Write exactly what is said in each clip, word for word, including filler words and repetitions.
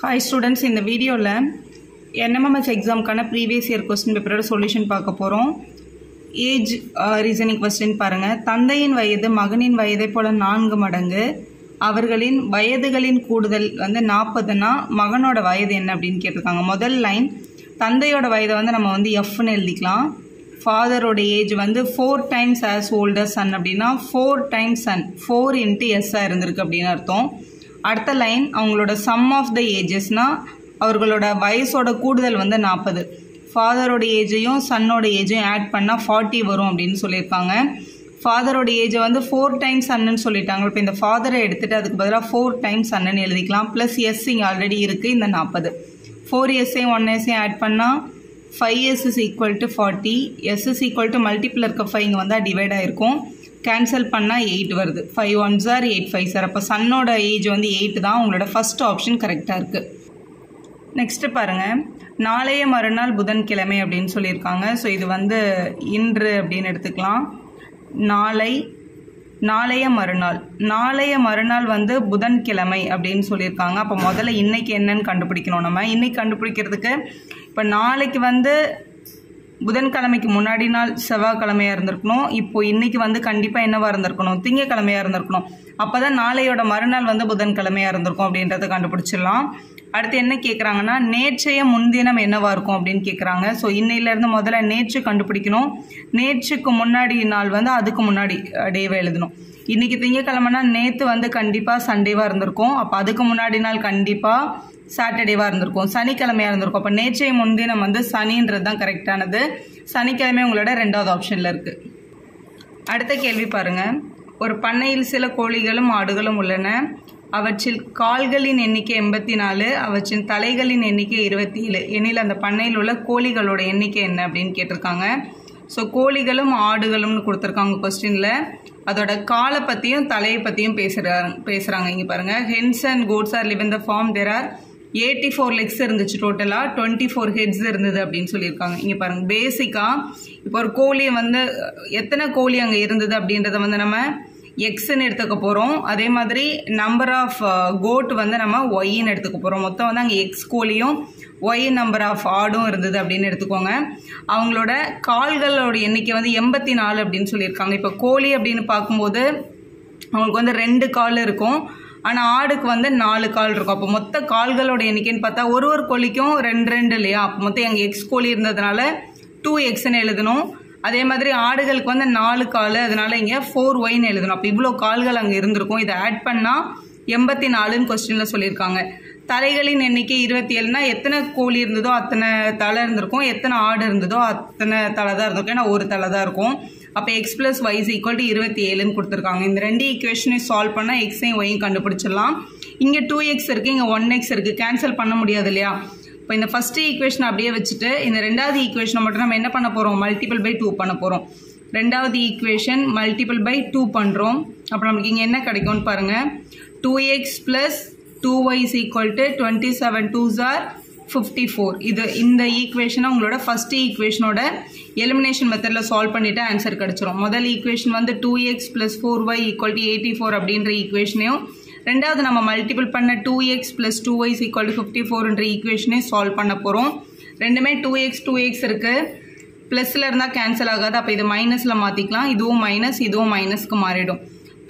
Hi students, in the video la N M M F exam kana previous year question paper solution paaka porom. Age uh, reasoning question paranga. Thandayin vayadu maganin vayadai pola naangu madangu avargalin vayadugalin koodudal vandu forty na maganoda vayadu enna appdin ketranga. Modal line thandayoda vayadu vandu nama vandu f nu eludikalam. Father oda age vandu four times as old as son appdina four times son four into s a irundirukku appdin artham. அடுத்த line அவங்களோட sum of the ஏஜஸ்னா அவங்களோட வயசோட கூடுதல் வந்து forty ஃாதரோட ஏஜையும் சன்னோட ஏஜையும் ஆட் பண்ணா forty வரும் அப்படினு சொல்லிருக்காங்க. ஃாதரோட ஏஜ் வந்து four டைம்ஸ் சன்னு சொல்லிட்டாங்க. இப்போ இந்த ஃாதரை எடுத்துட்டு அதுக்கு பதிலா four டைம்ஸ் சன்னு எழுதிக்கலாம். + s இங்க ஆல்ரெடி இருக்கு இந்த forty. four s ஐ one s ஐ ஆட் பண்ணா five s = forty. s = multiplier க five இங்க வந்தா டிவைட் ஆயிருக்கும். Cancel panna eight varudhu five ones are eight five sir appo son oda age vandu eight dhaan ungala first option correct ah irukku. Next parunga naalaiya marunal budhan kilame appdin sollirukanga. So idu vandu indru appdin eduthukalam. naalai naalaiya marunal naalaiya marunal vandu budhan kilame appdin sollirukanga. Appo modala innikku enna nu kandupidikanum. Nama innikku kandupidikkiradhukku ipo naalaikku vandu புதன் கிழமைக்கு முன்னாடி நாள் செவ்வாய் கிழமையா இருந்திருக்கணும். இப்போ இன்னைக்கு வந்து கண்டிப்பா என்னவா இருந்திருக்கணும், திங்க கிழமையா இருந்திருக்கணும். அப்பதான் நாளையோட மறுநாள் வந்து புதன் கிழமையா இருந்திருக்கும் அப்படின்றத கண்டுபிடிச்சிடலாம். அடுத்து என்ன கேட்குறாங்கன்னா நேற்றைய முன்தினம் என்னவா இருக்கும் அப்படின்னு கேட்குறாங்க. ஸோ இன்னையில இருந்து முதல்ல நேற்று கண்டுபிடிக்கணும். நேற்றுக்கு முன்னாடி நாள் வந்து அதுக்கு முன்னாடி டேவை எழுதணும். இன்னைக்கு திங்கக்கிழமைனா நேற்று வந்து கண்டிப்பா சண்டேவா இருந்திருக்கும். அப்போ அதுக்கு முன்னாடி நாள் கண்டிப்பா சாட்டர்டேவா இருந்திருக்கும். சனிக்கிழமையா இருந்திருக்கும். அப்போ நேற்றைய முன்தினம் வந்து சனின்றது தான் கரெக்டானது. சனிக்கிழமை உங்களோட ரெண்டாவது ஆப்ஷன்ல இருக்கு. அடுத்த கேள்வி பாருங்க. ஒரு பண்ணையில் சில கோழிகளும் ஆடுகளும் உள்ளன. அவற்றில் கால்களின் எண்ணிக்கை எண்பத்தி நாலு, அவற்றின் தலைகளின் எண்ணிக்கை இருபத்தி ஏழு. எண்ணில் அந்த பண்ணையில் உள்ள கோழிகளோட எண்ணிக்கை என்ன அப்படின்னு கேட்டிருக்காங்க. ஸோ கோழிகளும் ஆடுகளும்னு கொடுத்துருக்காங்க கொஸ்டின்ல. அதோட காலை பற்றியும் தலையை பற்றியும் பேசுகிறாங்க பேசுகிறாங்க இங்கே பாருங்கள். Hens and goats are live in the farm. There are eighty four legs இருந்துச்சு டோட்டலாக, டுவெண்ட்டி ஃபோர் ஹெட்ஸ் இருந்தது அப்படின்னு சொல்லியிருக்காங்க. இங்கே பாருங்கள் பேசிக்காக இப்போ ஒரு கோழி வந்து எத்தனை கோழி அங்கே இருந்தது அப்படின்றத வந்து நம்ம எக்ஸ்ன்னு எடுத்துக்க போகிறோம். அதே மாதிரி நம்பர் ஆஃப் கோட் வந்து நம்ம ஒய்ன்னு எடுத்துக்க போகிறோம். மொத்தம் வந்து அங்கே எக்ஸ் கோழியும் ஒய் நம்பர் ஆஃப் ஆடும் இருந்தது அப்படின்னு எடுத்துக்கோங்க. அவங்களோட கால்களோட எண்ணிக்கை வந்து எண்பத்தி நாலு அப்படின்னு சொல்லியிருக்காங்க. இப்போ கோழி அப்படின்னு பார்க்கும்போது அவங்களுக்கு வந்து ரெண்டு கால் இருக்கும். ஆனால் ஆடுக்கு வந்து நாலு கால் இருக்கும். அப்போ மொத்த கால்களோட எண்ணிக்கைன்னு பார்த்தா ஒரு ஒரு கோழிக்கும் ரெண்டு ரெண்டு இல்லையா. அப்போ மொத்தம் அங்கே எக்ஸ் கோழி இருந்ததுனால டூ எக்ஸ்ன்னு எழுதணும். அதே மாதிரி ஆடுகளுக்கு வந்து நாலு கால், அதனால இங்கே ஃபோர் ஒய்ன்னு எழுதணும். அப்போ இவ்வளோ கால்கள் அங்கே இருந்திருக்கும். இதை ஆட் பண்ணால் எண்பத்தி நாலுன்னு கொஸ்டினில் சொல்லியிருக்காங்க. தலைகளின் எண்ணிக்கை இருபத்தி ஏழுனா எத்தனை கோழி இருந்ததோ அத்தனை தலை இருந்திருக்கும், எத்தனை ஆடு இருந்ததோ அத்தனை தலை தான் இருந்திருக்கும். ஏன்னா ஒரு தலை தான் இருக்கும். அப்போ x plus y's equal to இருபத்தி ஏழுன்னு கொடுத்துருக்காங்க. இந்த ரெண்டு ஈக்குவேஷனையும் சால்வ் பண்ணால் எக்ஸையும் ஒய்யும் கண்டுபிடிச்சிடலாம். இங்கே டூ எக்ஸ் இருக்குது, இங்கே ஒன் எக்ஸ் இருக்குது. கேன்சல் பண்ண முடியாது இல்லையா. இப்போ இந்த ஃபஸ்ட்டு ஈக்குவேஷனை அப்படியே வச்சுட்டு இந்த ரெண்டாவது ஈக்குவேஷனை மட்டும் நம்ம என்ன பண்ண போகிறோம், மல்டிபிள் பை டூ பண்ண போகிறோம். ரெண்டாவது ஈக்குவேஷன் மல்டிபிள் பை டூ பண்ணுறோம். அப்போ நம்மளுக்கு இங்கே என்ன கிடைக்கும்னு பாருங்கள். Two x plus two y is equal to twenty seven two ஜார் ஃபிஃப்டி ஃபோர். இது இந்த ஈக்குவேஷனை உங்களோட ஃபஸ்ட்டு ஈக்குவேஷனோட எலிமினேஷன் மெத்தடில் சால்வ் பண்ணிவிட்டு ஆன்சர் கிடச்சிரும். முதல் ஈக்குவேஷன் வந்து two x plus four y equal to eighty four அப்படின்ற ஈக்குவேஷனையும், ரெண்டாவது நம்ம மல்டிபிள் பண்ண two x plus two y equal to fifty ஃபோர்ன்ற ஈக்குவேஷனே சால்வ் பண்ண போகிறோம். ரெண்டுமே டூ எக்ஸ் டூ எக்ஸ் இருக்குது. ப்ளஸில் இருந்தால் கேன்சல் ஆகாது. அப்போ இது மைனஸில் மாற்றிக்கலாம். இதுவும் மைனஸ் இதுவும் மைனஸ்க்கு மாறிடும்.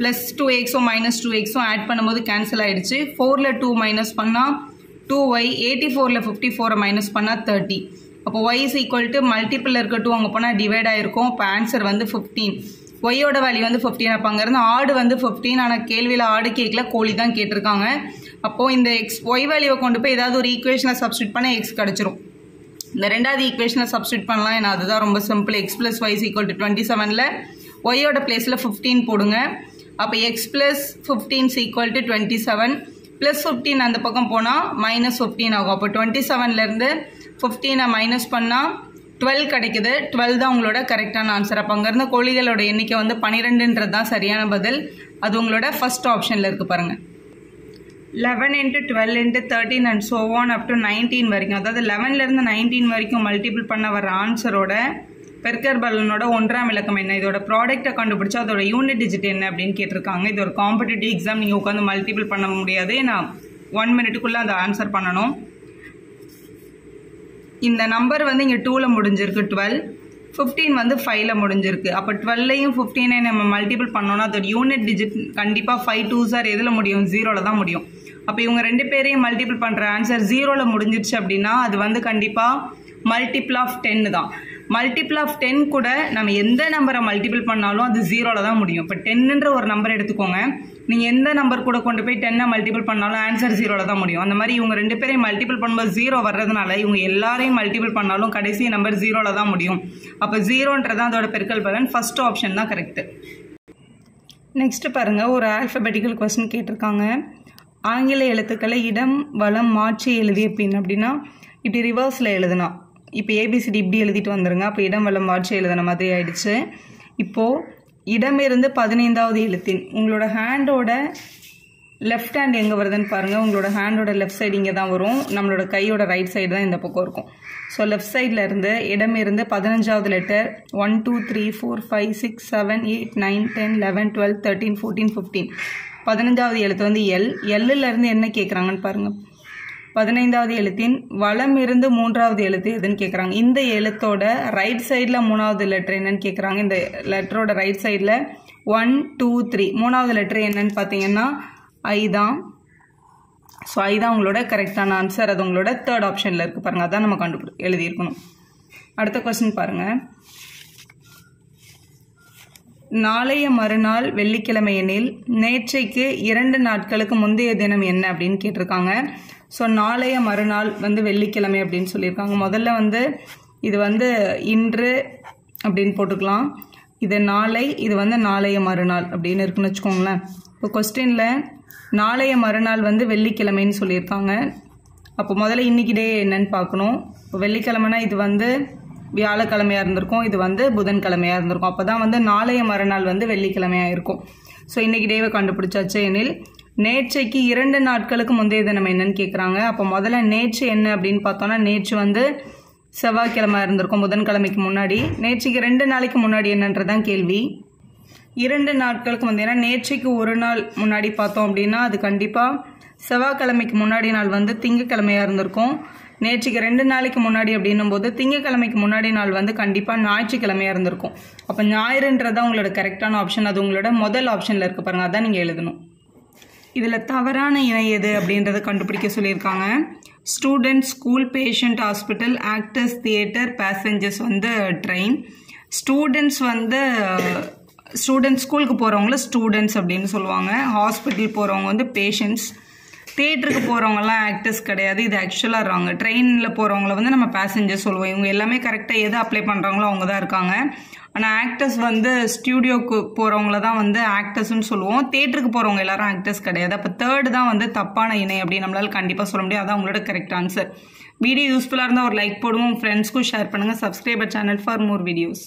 ப்ளஸ் டூ எக்ஸோ மைனஸ் டூ எக்ஸோ ஆட் பண்ணும்போது கேன்சல் ஆகிடுச்சு. ஃபோரில் டூ மைனஸ் பண்ணால் டூ ஒய், எயிட்டி ஃபோரில் ஃபிஃப்டி ஃபோரை மைனஸ் பண்ணால் தேர்ட்டி. அப்போ y is equal to multiple இருக்க டூ அங்கே போனால் டிவைட் ஆகிருக்கும். இப்போ ஆன்சர் வந்து ஃபிஃப்டீன். ஒய்யோட வேல்யூ வந்து ஃபிஃப்டீன். அப்போ அங்கேருந்து ஆடு வந்து ஃபிஃப்டீன். ஆனால் கேள்வியில் ஆடு கேட்கல, கோழி தான் கேட்டிருக்காங்க. அப்போது இந்த எக்ஸ் ஒய் வேல்யூவை கொண்டு போய் ஏதாவது ஒரு ஈக்குவேஷனில் சப்ஸ்டியூட் பண்ண எக்ஸ் கிடச்சிரும். இந்த ரெண்டாவது ஈக்குவேஷனை சப்ஸ்டியூட் பண்ணலாம். ஏன்னா அதுதான் ரொம்ப simple. X plus y equal to twenty செவனில் ஒய்யோட பிளேஸில் ஃபிஃப்டீன் போடுங்க. அப்போ x plus fifteen equal to twenty seven plus fifteen அந்த பக்கம் போனால் மைனஸ் ஃபிஃப்டீன் ஆகும். அப்போ டுவெண்ட்டி செவன்லேருந்து ஃபிஃப்டீனை மைனஸ் பண்ணால் டுவெல் கிடைக்குது. டுவெல் தான் உங்களோட கரெக்டான ஆன்சர். அப்போ அங்கேருந்து கோழிகளோட எண்ணிக்கை வந்து பன்னிரெண்டுன்றது தான் சரியான பதில். அது உங்களோட ஃபஸ்ட் ஆப்ஷனில் இருக்குது பாருங்கள். Eleven into twelve into thirteen and so on up to nineteen வரைக்கும், அதாவது லெவன்லேருந்து நைன்டீன் வரைக்கும் மல்டிபிள் பண்ண வர ஆன்சரோட பெருக்கர் பலனோட ஒன்றாம் இலக்கம் என்ன, இதோட ப்ராடக்ட்டை கண்டுபிடிச்சா அதோட யூனிட் டிஜிட் என்ன அப்படின்னு கேட்டிருக்காங்க. இது ஒரு காம்படிட்டிவ் எக்ஸாம். நீங்கள் உட்காந்து மல்டிபிள் பண்ண முடியாது. ஏன்னா one minute kulla the answer pananum. இந்த number வந்து இங்க two ல முடிஞ்சிருக்கு twelve, fifteen வந்து five ல முடிஞ்சிருக்கு. அப்ப twelve லையும் fifteen ஐ நம்ம மல்டிபிள் பண்ணோம்னா the unit digit கண்டிப்பா five twos are எதுல முடியும் zero ல தான் முடியும். அப்ப இவங்க ரெண்டு பேரையும் மல்டிபிள் பண்ற ஆன்சர் zero ல முடிஞ்சிருச்சு அப்படினா அது வந்து கண்டிப்பா multiple of ten தான். Multiple of ten கூட நம்ம எந்த நம்பரை மல்டிபிள் பண்ணாலும் அது zero ல தான் முடியும். இப்ப ten ன்ற ஒரு நம்பர் எடுத்துக்கோங்க. நீங்க எந்த நம்பர் கூட கொண்டு போய் ten மல்டிபிள் பண்ணாலும் ஆன்சர் zero ல தான் முடியும். அந்த மாதிரி இவங்க ரெண்டு பேரையும் மல்டிபிள் பண்ணும்போது zero வரதுனால இவங்க எல்லாரையும் மல்டிபிள் பண்ணாலும் கடைசி நம்பர் zero ல தான் முடியும். அப்ப zeroன்றது தான் அதோட பெருக்கல் பலன். ஃபர்ஸ்ட் ஆப்ஷன் தான் கரெக்ட். நெக்ஸ்ட் பாருங்க, ஒரு alphabetical question கேட்டிருக்காங்க. ஆங்கில எழுத்துக்களை இடம் வலம் மாற்றி எழுதிய பின் அப்படினா இப்படி ரிவர்ஸ்ல எழுதுனா இப்போ ஏபிசிடி இப்படி எழுதிட்டு வந்துருங்க. அப்போ இடம் வலம் மாற்றி எழுதுன மாதிரி ஆயிடுச்சு. இப்போ இடமிருந்து பதினைந்தாவது எழுத்தின் உங்களோட ஹேண்டோட லெஃப்ட் ஹேண்ட் எங்கே வருதுன்னு பாருங்கள். உங்களோட ஹேண்டோட லெஃப்ட் சைடு இங்கே தான் வரும். நம்மளோட கையோட ரைட் சைடு தான் இந்த பக்கம் இருக்கும். ஸோ லெஃப்ட் சைடில் இருந்து இடமிருந்து பதினஞ்சாவது letter one two three four five six seven eight nine ten eleven twelve thirteen fourteen fifteen பதினஞ்சாவது எழுத்து வந்து எல். எல்லுலேருந்து என்ன கேட்குறாங்கன்னு பாருங்கள். பதினைந்தாவது எழுத்தின் வலம் இருந்து மூன்றாவது எழுத்து எதுன்னு கேட்குறாங்க. இந்த எழுத்தோட ரைட் சைடில் மூணாவது லெட்டர் என்னன்னு கேட்குறாங்க. இந்த லெட்டரோட ரைட் சைடில் ஒன் டூ த்ரீ மூணாவது லெட்டர் என்னன்னு பார்த்தீங்கன்னா ஐ தான். ஸோ ஐ தான் உங்களோட கரெக்டான ஆன்சர். அது உங்களோட தேர்ட் ஆப்ஷனில் இருக்குது பாருங்கள். அதான் நம்ம கண்டுபிடி எழுதியிருக்கணும். அடுத்த கொஸ்டின் பாருங்கள். நாளைய மறுநாள் வெள்ளிக்கிழமை எனில் நேற்றைக்கு இரண்டு நாட்களுக்கு முந்தைய தினம் என்ன அப்படின்னு கேட்டிருக்காங்க. ஸோ நாளைய மறுநாள் வந்து வெள்ளிக்கிழமை அப்படின்னு சொல்லியிருக்காங்க. முதல்ல வந்து இது வந்து இன்று அப்படின்னு போட்டுக்கலாம். இது நாளை, இது வந்து நாளைய மறுநாள் அப்படின்னு இருக்குன்னு வச்சுக்கோங்களேன். இப்போ கொஸ்டினில் நாளைய மறுநாள் வந்து வெள்ளிக்கிழமைன்னு சொல்லியிருக்காங்க. அப்போ முதல்ல இன்றைக்கி டே என்னன்னு பார்க்கணும். இப்போ வெள்ளிக்கிழமைனா இது வந்து வியாழக்கிழமையாக இருந்திருக்கும், இது வந்து புதன்கிழமையாக இருந்திருக்கும். அப்போ தான் வந்து நாளைய மறுநாள் வந்து வெள்ளிக்கிழமையாக இருக்கும். ஸோ இன்றைக்கி டேவை கண்டுபிடிச்சாச்சு. எனில் நேற்றைக்கு இரண்டு நாட்களுக்கு முந்தைய தினம் என்னன்னு கேட்குறாங்க. அப்போ முதல்ல நேற்று என்ன அப்படின்னு பார்த்தோன்னா நேற்று வந்து செவ்வாய்க்கிழமை இருந்திருக்கும், புதன்கிழமைக்கு முன்னாடி. நேற்றைக்கு ரெண்டு நாளைக்கு முன்னாடி என்னன்றதான் கேள்வி. இரண்டு நாட்களுக்கு முந்தையனா நேற்றைக்கு ஒரு நாள் முன்னாடி பார்த்தோம் அப்படின்னா அது கண்டிப்பாக செவ்வாய்க்கிழமைக்கு முன்னாடி நாள் வந்து திங்கக்கிழமையாக இருந்திருக்கும். நேற்றுக்கு ரெண்டு நாளைக்கு முன்னாடி அப்படின்னும் போது திங்கக்கிழமைக்கு முன்னாடி நாள் வந்து கண்டிப்பாக ஞாயிற்றுக்கிழமையாக இருந்திருக்கும். அப்போ ஞாயிறுன்றதான் உங்களோட கரெக்டான ஆப்ஷன். அது உங்களோட முதல் ஆப்ஷனில் இருக்க பாருங்கள். அதான் நீங்கள் எழுதணும். இதில் தவறான இணை எது அப்படின்றத கண்டுபிடிக்க சொல்லியிருக்காங்க. Student, school, patient, hospital, actors, theatre, passengers வந்து ட்ரெயின். ஸ்டூடெண்ட்ஸ் வந்து ஸ்டூடெண்ட்ஸ் ஸ்கூலுக்கு போகிறவங்கள ஸ்டூடெண்ட்ஸ் அப்படின்னு சொல்லுவாங்க. ஹாஸ்பிட்டல் போகிறவங்க வந்து பேஷண்ட்ஸ். தியேட்டருக்கு போகிறவங்கலாம் ஆக்டர்ஸ் கிடையாது, இது ஆக்சுவலாக இருக்காங்க. ட்ரெயினில் போகிறவங்கள வந்து நம்ம பேசஞ்சர்ஸ் சொல்லுவோம். இவங்க எல்லாமே கரெக்டாக எது அப்ளை பண்ணுறாங்களோ அவங்க தான் இருக்காங்க. ஆனால் ஆக்டர்ஸ் வந்து ஸ்டூடியோவுக்கு போகிறவங்கள தான் வந்து ஆக்டர்ஸ்ன்னு சொல்லுவோம். தியேட்டருக்கு போகிறவங்க எல்லாரும் ஆக்டர்ஸ் கிடையாது. அப்போ தேர்டு தான் வந்து தப்பான இணை அப்படின்னு நம்மளால் கண்டிப்பாக சொல்ல முடியாது. அதான் உங்களோட கரெக்ட் ஆன்சர். வீடியோ யூஸ்ஃபுல்லாக இருந்தால் ஒரு லைக் போடுவோம். ஃப்ரெண்ட்ஸ்க்கும் ஷேர் பண்ணுங்கள். Subscriber channel for more videos.